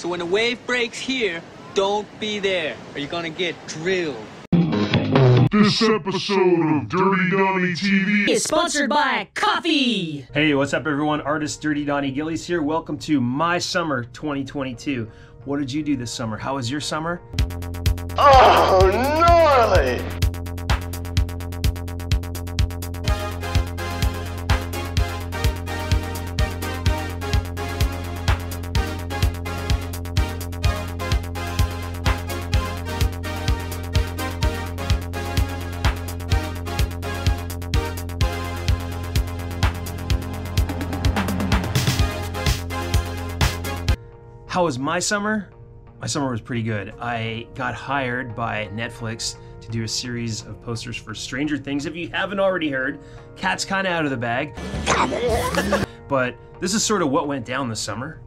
So when the wave breaks here, don't be there, or you're gonna get drilled. This episode of Dirty Donny TV is sponsored by coffee! Hey, what's up everyone? Artist Dirty Donny Gillies here. Welcome to my summer 2022. What did you do this summer? How was your summer? Oh, gnarly! How was my summer? My summer was pretty good. I got hired by Netflix to do a series of posters for Stranger Things. If you haven't already heard, cat's kind of out of the bag. But this is sort of what went down this summer.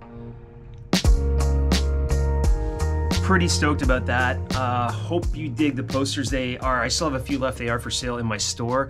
Pretty stoked about that. Hope you dig the posters. I still have a few left. They are for sale in my store.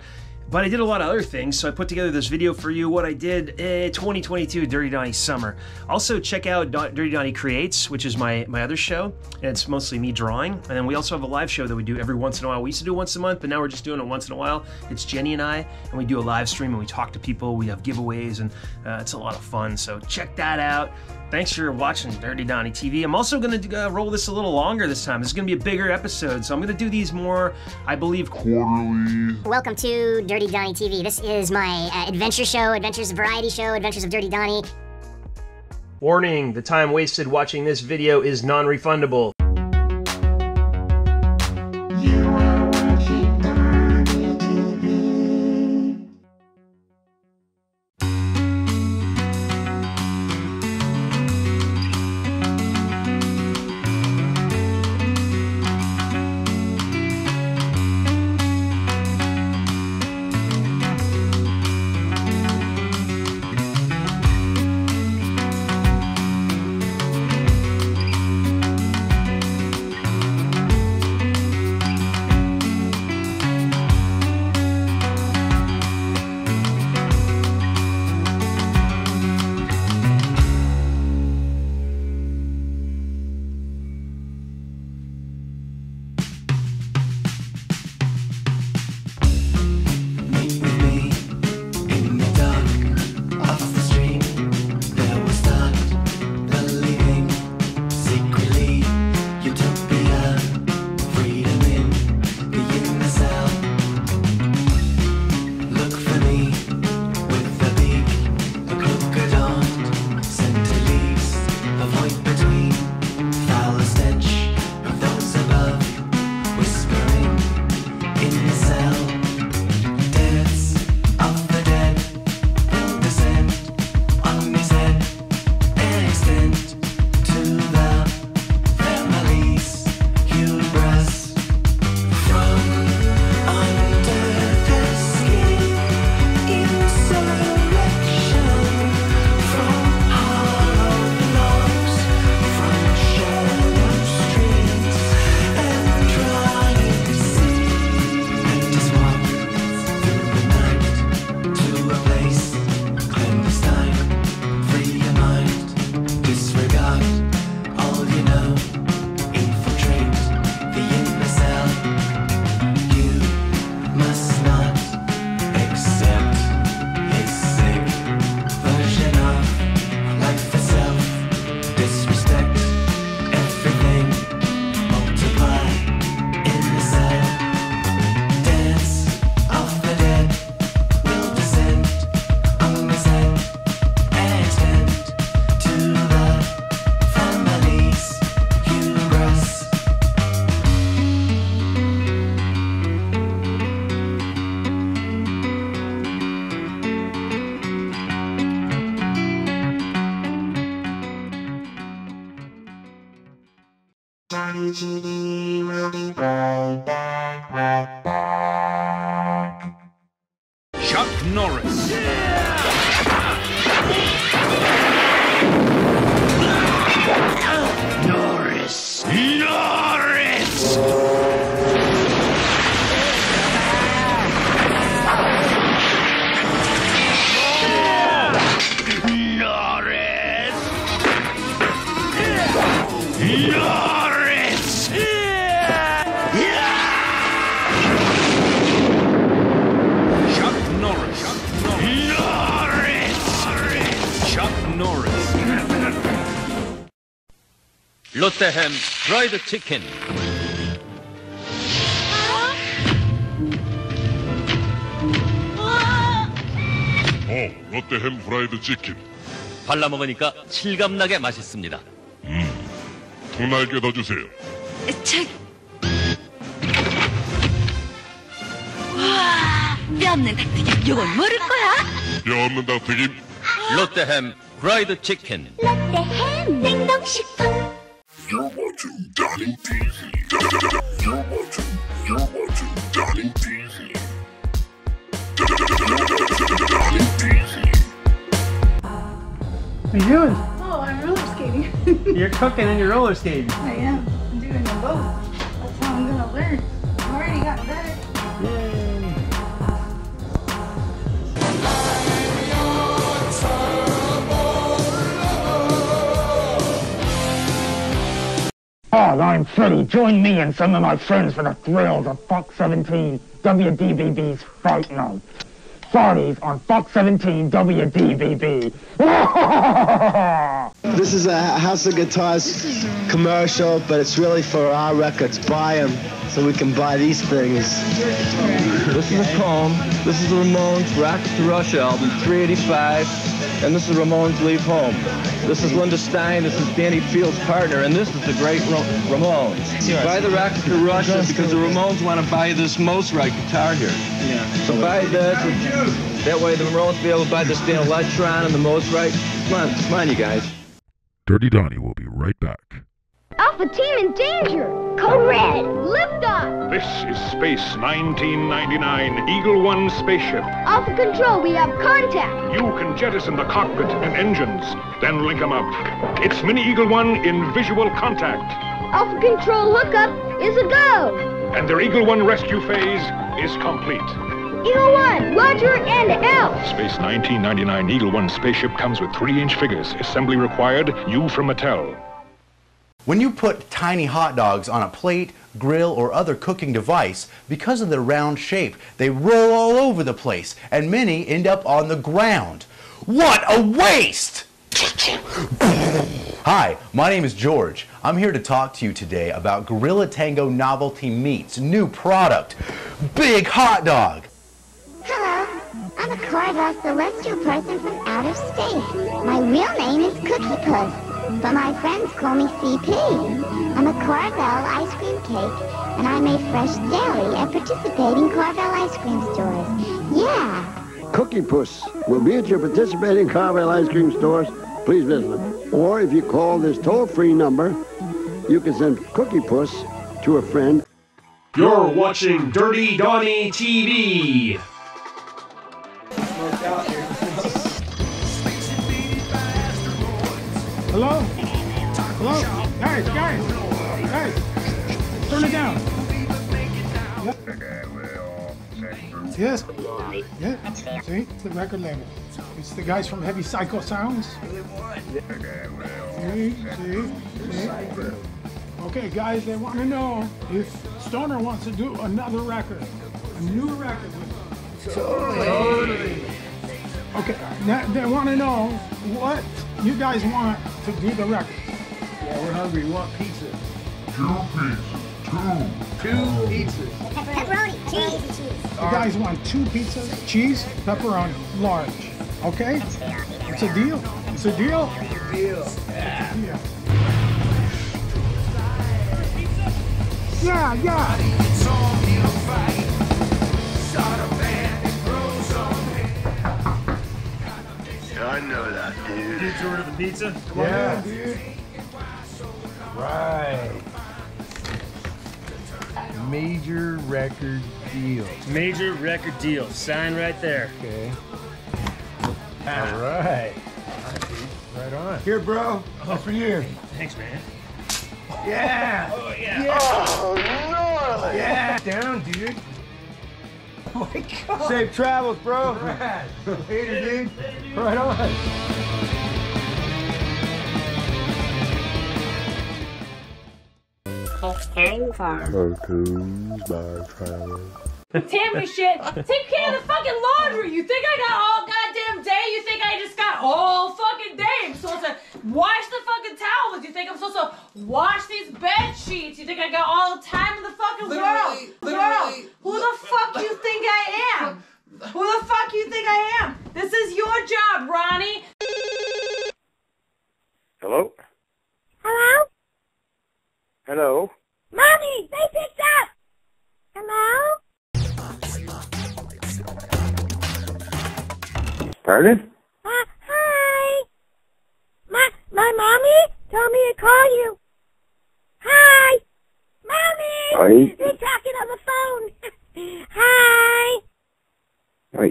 But I did a lot of other things, so I put together this video for you, what I did 2022 Dirty Donny Summer. Also check out Dirty Donny Creates, which is my other show, and it's mostly me drawing. And then we also have a live show that we do every once in a while. We used to do it once a month, but now we're just doing it once in a while. It's Jenny and I, and we do a live stream and we talk to people, we have giveaways, and it's a lot of fun, so check that out. Thanks for watching Dirty Donny TV. I'm also gonna roll this a little longer this time. This is gonna be a bigger episode, so I'm gonna do these more, I believe, quarterly. Welcome to Dirty Donny TV. This is my adventure show, adventures variety show, adventures of Dirty Donny. Warning, the time wasted watching this video is non-refundable. You are watching Donny TV. Norris. Lutheran, fry the chicken. 롯데햄 프라이드 치킨. 발라 먹으니까 실감나게 맛있습니다. 통날개 더 주세요. 참. 와, 뼈 없는 닭튀김. 요건 모를 거야? 뼈 없는 닭튀김. 롯데햄 프라이드 치킨. 롯데햄 냉동식품. You're watching Donny TV. You're watching Donny TV. What are you doing? Oh, I'm roller skating. You're cooking and you're roller skating. I am. I'm doing them both. That's how I'm gonna learn. I already got better. Yay! Hi, I'm Freddie. Join me and some of my friends for the thrills of Fox 17 WDBB's Fight Night. Fridays on Fox 17 WDBB. This is a House of Guitars commercial, but it's really for our records. Buy them so we can buy these things. This is a poem. This is the Ramones' Rocket to Russia album, 385. And this is Ramones' Leave Home. This is Linda Stein. This is Danny Field's partner. And this is the great Ramones. Buy the Rocket to Russia because the Ramones want to buy this Moserite guitar here. Yeah. So buy this. That way the Ramones will be able to buy this Dan Electron and the Moserite. Come on, you guys. Dirty Donny will be right back. Alpha Team in danger! Code Red! Liftoff! This is Space 1999 Eagle One spaceship. Alpha Control, we have contact! You can jettison the cockpit and engines, then link them up. It's Mini Eagle One in visual contact. Alpha Control hookup is a go! And their Eagle One rescue phase is complete. Eagle One, Roger and out. Space 1999 Eagle One spaceship comes with 3-inch figures. Assembly required. You from Mattel. When you put tiny hot dogs on a plate, grill, or other cooking device, because of their round shape, they roll all over the place, and many end up on the ground. What a waste! Hi, my name is George. I'm here to talk to you today about Gorilla Tango Novelty Meats' new product, Big Hot Dog. Hello, I'm a Carvel celestial person from outer space. My real name is Cookie Puss, but my friends call me CP. I'm a Carvel ice cream cake, and I make fresh dairy at participating Carvel ice cream stores. Yeah. Cookie Puss will be at your participating Carvel ice cream stores. Please visit them. Or if you call this toll-free number, you can send Cookie Puss to a friend. You're watching Dirty Donny TV. Hello? Hello? Guys, guys! Turn it down! Yes. Yeah. See? It's the record label. It's the guys from Heavy Psycho Sounds. See? Okay, guys, they want to know if Stoner wants to do another record. A new record with Totally. Okay, now they want to know what you guys want to do the record. Yeah, we're hungry. We want pizza. 2 pizzas. 2 pizzas. Pepperoni, cheese. You guys want 2 pizzas, cheese, pepperoni, large. Okay? It's a deal. It's a deal. It's a deal. Yeah. Yeah. I know that, dude. Did you order the pizza? Yeah, dude. Right. Major record deal. Major record deal. Sign right there. Okay. All right. Right on. Here, bro. That's for you. Thanks, man. Yeah. Oh, yeah. Yeah. Oh, no. Yeah. Down, dude. Oh my God. Safe travels, bro. Right. Later, dude. Right on. It's time for Cartoons by Travel. Damn you, shit. Take care of the fucking laundry. You think I got all goddamn day? You think I just got all fucking day? supposed to wash the fucking towels? You think I'm supposed to wash these bed sheets? You think I got all the time in the fucking world? Who the fuck you think I am? Who the fuck you think I am? This is your job, Ronnie. Hello? Hello? Hello? Mommy, they picked up! Hello? Pardon? Hi! My mommy told me to call you. Hi! Mommy! Hi. They're talking on the phone. Hi!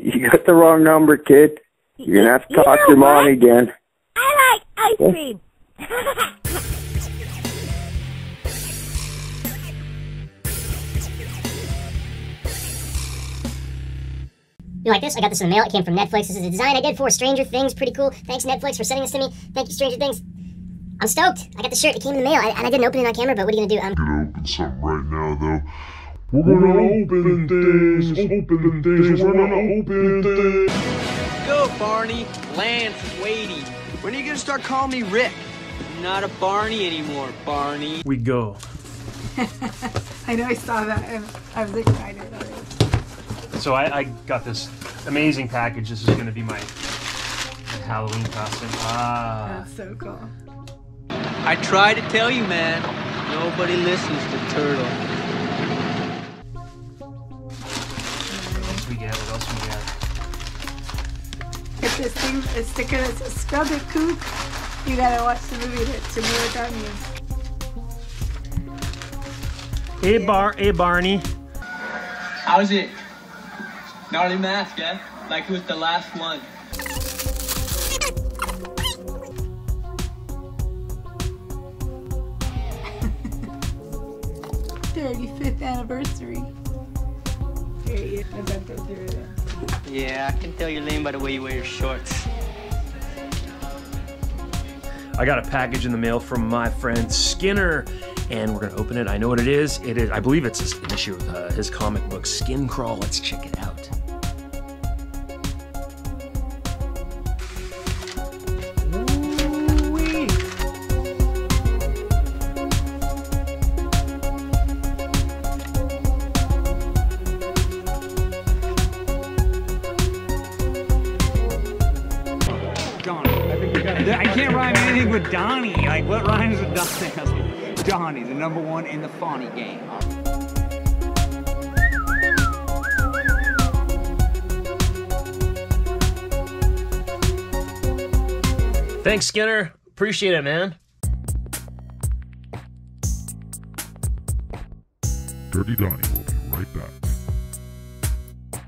You got the wrong number, kid. You're going to have to talk to your mom again. I like ice cream. You like this? I got this in the mail. It came from Netflix. This is a design I did for Stranger Things. Pretty cool. Thanks, Netflix, for sending this to me. Thank you, Stranger Things. I'm stoked. I got the shirt. It came in the mail. And I didn't open it on camera, but what are you going to do? I'm going to open something right now, though. We're gonna open things, open things, we're gonna open things. Go, Barney. Lance Wadey. When are you gonna start calling me Rick? I'm not a Barney anymore, Barney. We go. I know, I saw that. I was excited. So I got this amazing package. This is gonna be my Halloween costume. Ah. That's so cool. I tried to tell you, man. Nobody listens to Turtle. If this thing is sticking, it's a scrub it, kook. You gotta watch the movie to know it's on you. Hey, yeah. Hey, Barney. How's it? Gnarly math, yeah? Like it was the last one. Dirty 35th anniversary. Yeah, I can tell you're lame by the way you wear your shorts. I got a package in the mail from my friend Skinner, and we're gonna open it. I know what it is. It is, I believe it's an issue of his comic book, Skin Crawl. Let's check it out. Donny, like what rhymes with Donny? Donny, the number one in the Fonny game. Thanks, Skinner. Appreciate it, man. Dirty Donny will be right back.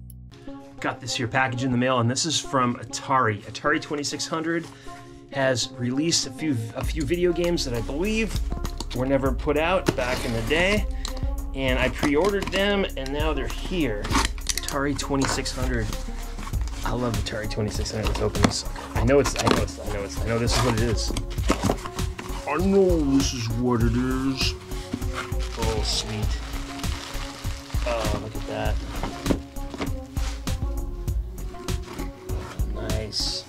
Got this here package in the mail, and this is from Atari. Atari 2600. Has released a few video games that I believe were never put out back in the day, and I pre-ordered them, and now they're here. Atari 2600. I love Atari 2600. Let's open this. I know this is what it is. I know this is what it is. Oh, sweet. Oh, look at that. Nice.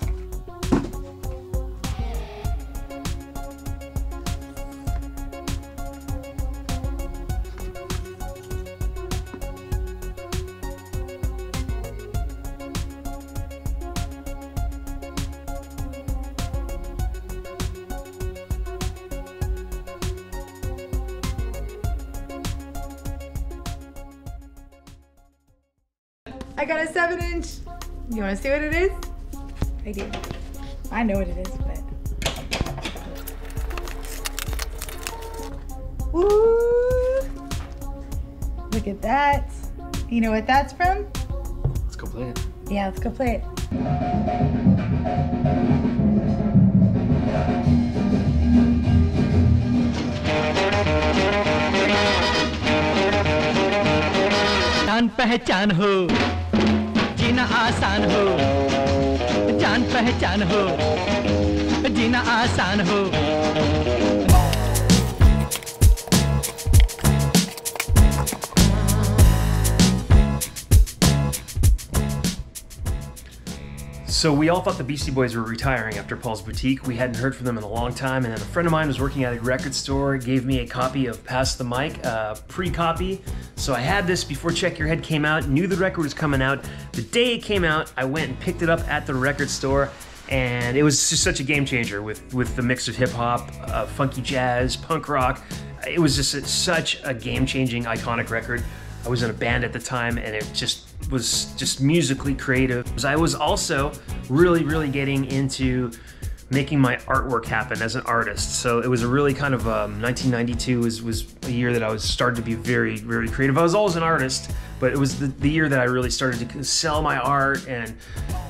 I got a 7-inch. You want to see what it is? I do. I know what it is, but. Ooh! Look at that. You know what that's from? Let's go play it. Yeah, let's go play it. जान पहचान हो जीना आसान हो जान पहचान हो जीना आसान हो So we all thought the Beastie Boys were retiring after Paul's Boutique. We hadn't heard from them in a long time, and then a friend of mine was working at a record store, gave me a copy of Pass the Mic, pre-copy. So I had this before Check Your Head came out, knew the record was coming out. The day it came out, I went and picked it up at the record store, and it was just such a game changer with the mix of hip hop, funky jazz, punk rock. It was just such a game-changing, iconic record. I was in a band at the time, and it just was just musically creative. I was also really getting into making my artwork happen as an artist. So it was a really kind of, 1992 was a year that I was starting to be very creative. I was always an artist, but it was the year that I really started to sell my art and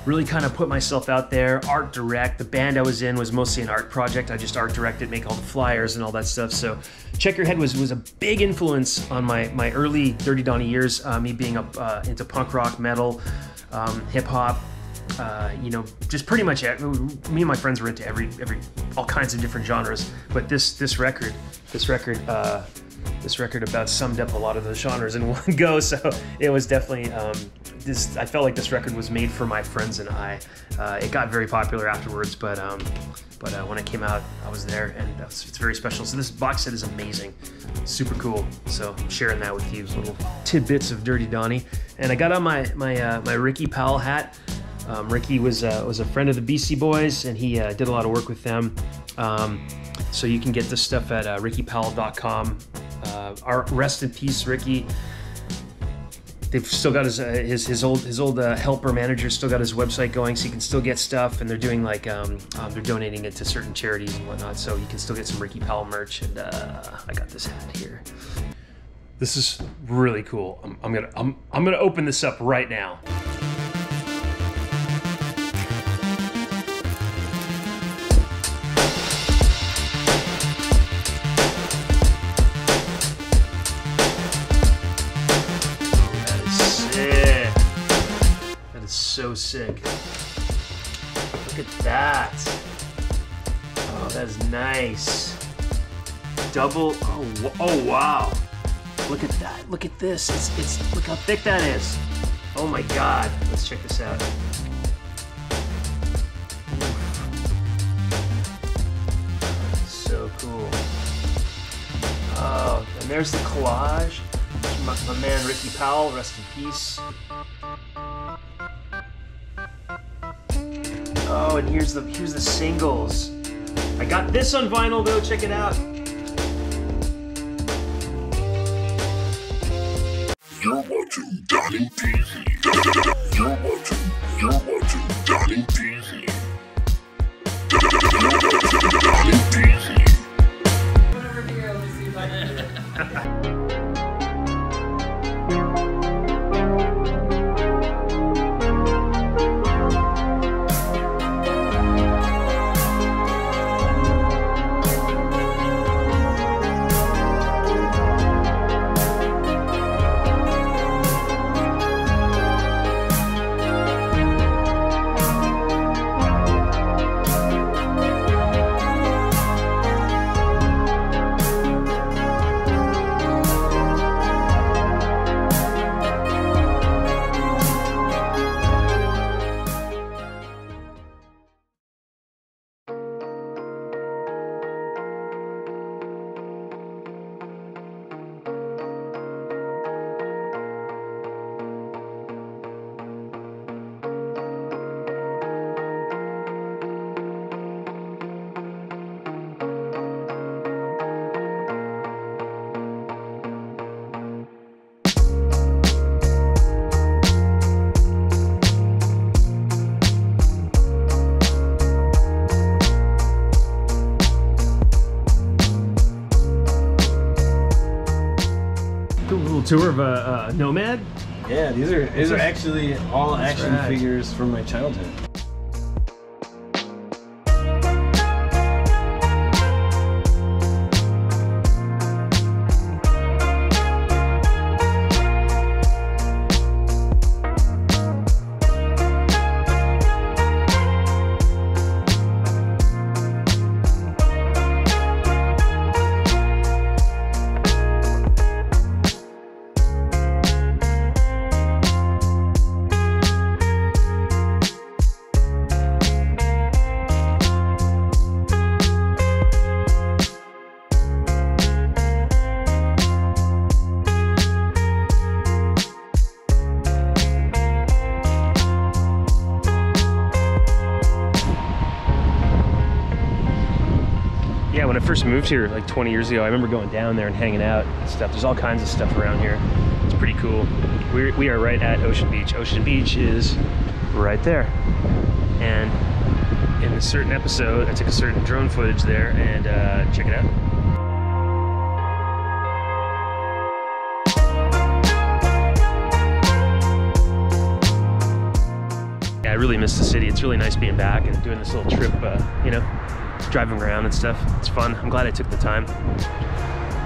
really kind of put myself out there, art direct. The band I was in was mostly an art project. I just art directed, make all the flyers and all that stuff. So Check Your Head was a big influence on my early Dirty Donny years, me being up into punk rock, metal, hip hop. You know, just pretty much me and my friends were into every all kinds of different genres, but this record about summed up a lot of those genres in one go. So it was definitely I felt like this record was made for my friends and I. It got very popular afterwards, but when it came out, I was there, and it's very special. So this box set is amazing, super cool. So I'm sharing that with you, little tidbits of Dirty Donny. And I got on my Ricky Powell hat. Ricky was a friend of the Beastie Boys, and he did a lot of work with them. So you can get this stuff at rickypowell.com. Rest in peace, Ricky. They've still got his old helper manager still got his website going, so you can still get stuff. And they're doing like they're donating it to certain charities and whatnot, so you can still get some Ricky Powell merch. And I got this hat here. This is really cool. I'm gonna open this up right now. So sick. Look at that. Oh, that is nice. Double, oh wow. Look at that, look at this. It's look how thick that is. Oh my God, let's check this out. So cool. Oh, and there's the collage. My man Ricky Powell, rest in peace. Oh, and here's the singles. I got this on vinyl though, check it out. You're watching Donny TV. You're watching Donny TV. Donny TV. I'm gonna bring it over to see if I can do it. Tour of a Nomad? Yeah, these are actually all action figures from my childhood. Yeah, when I first moved here like 20 years ago, I remember going down there and hanging out and stuff. There's all kinds of stuff around here. It's pretty cool. We are right at Ocean Beach. Ocean Beach is right there. And in a certain episode, I took a certain drone footage there, and check it out. Yeah, I really miss the city. It's really nice being back and doing this little trip, you know, driving around and stuff. It's fun. I'm glad I took the time.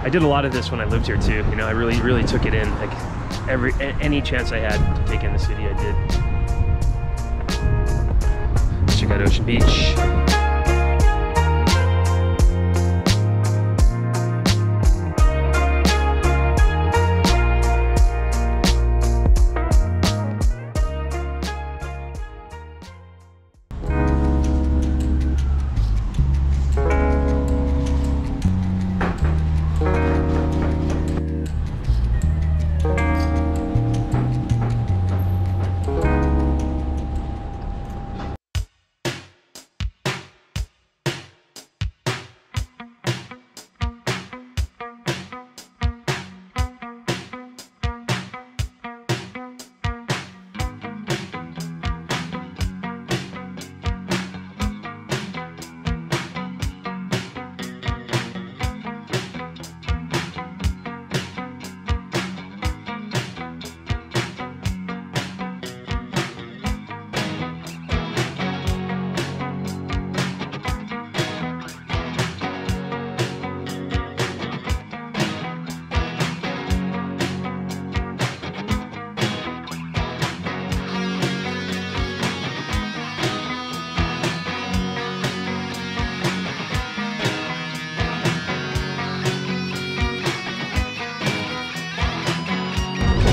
I did a lot of this when I lived here too. You know, I really, really took it in. Like any chance I had to take in the city, I did. Check out Ocean Beach.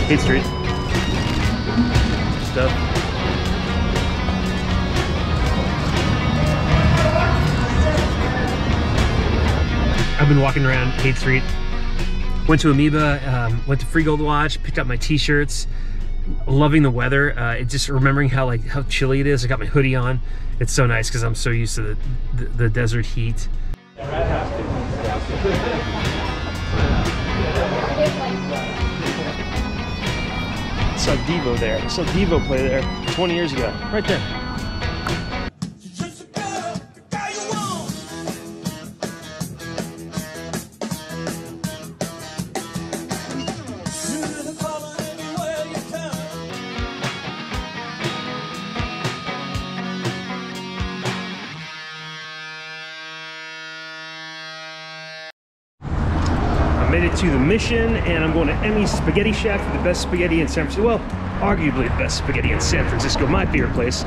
Haight Street stuff. I've been walking around Haight Street. Went to Amoeba, went to Free Gold Watch, picked up my t-shirts. Loving the weather. Just remembering how chilly it is. I got my hoodie on. It's so nice because I'm so used to the desert heat. I saw Devo there. I saw Devo play there 20 years ago. Right there. To the Mission, and I'm going to Emmy's Spaghetti Shack for the best spaghetti in San Francisco. Well, arguably the best spaghetti in San Francisco, my favorite place.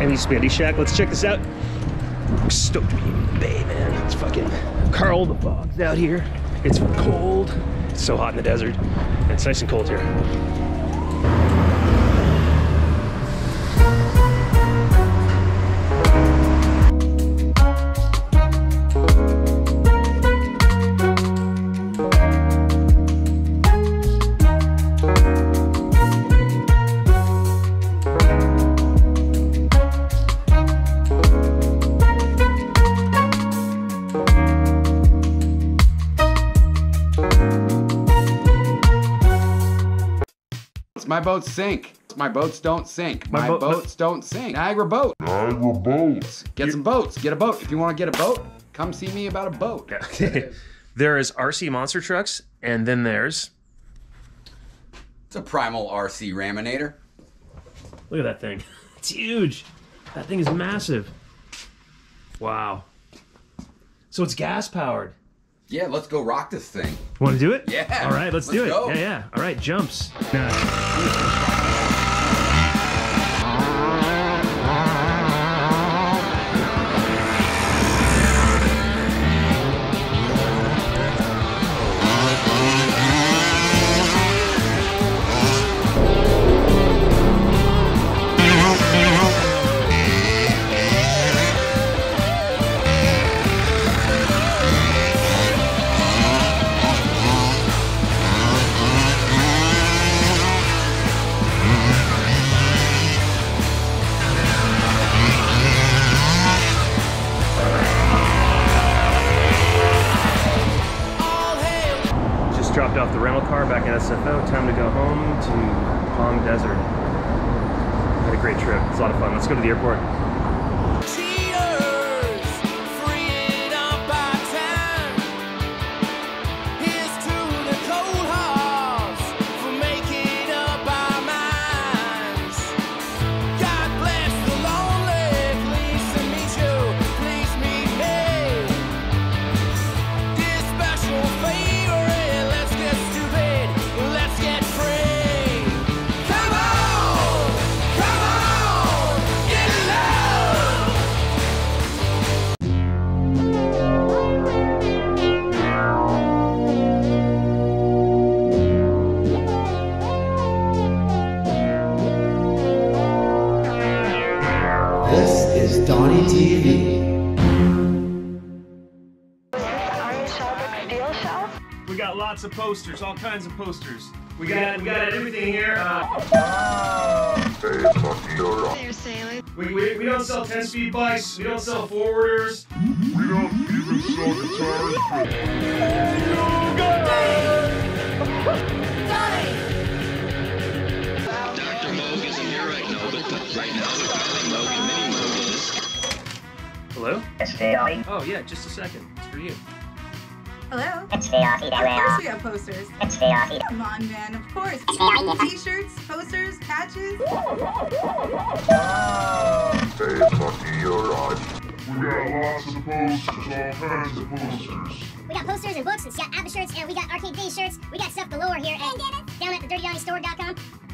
Emmy's Spaghetti Shack. Let's check this out. I'm stoked to be in the Bay, man. It's fucking Carvel. The fog's out here. It's cold. It's so hot in the desert. It's nice and cold here. My boats sink. My boats don't sink. My boats don't sink. Niagara boat. Niagara boats. Get some boats. Get a boat. If you want to get a boat, come see me about a boat. There is RC monster trucks, and then there's... It's a Primal RC Raminator. Look at that thing. It's huge. That thing is massive. Wow. So it's gas powered. Yeah, let's go rock this thing. Want to do it? Yeah. All right, let's do it. Go. Yeah, yeah. All right, jumps. dropped off the rental car back at SFO. Time to go home to Palm Desert. Had a great trip. It's a lot of fun. Let's go to the airport. Donny TV. Are you shopping steel shelf? We got lots of posters, all kinds of posters. We got everything here. We don't sell 10-speed bikes. We don't sell forwarders. We don't even sell guitars. You got it. Donny. Dr. Moog isn't here right now, but right now we're calling Moog and Mini Moog. Hello? Oh yeah, just a second. It's for you. Hello? Of course we have posters. Come on, man, of course. T-shirts, posters, patches. Stay lucky, you're right. We got lots of posters, all kinds of posters. We got posters and books, and we got ABBA shirts, and we got Arcade Day shirts. We got stuff galore here at down at the dirtydonnystore.com.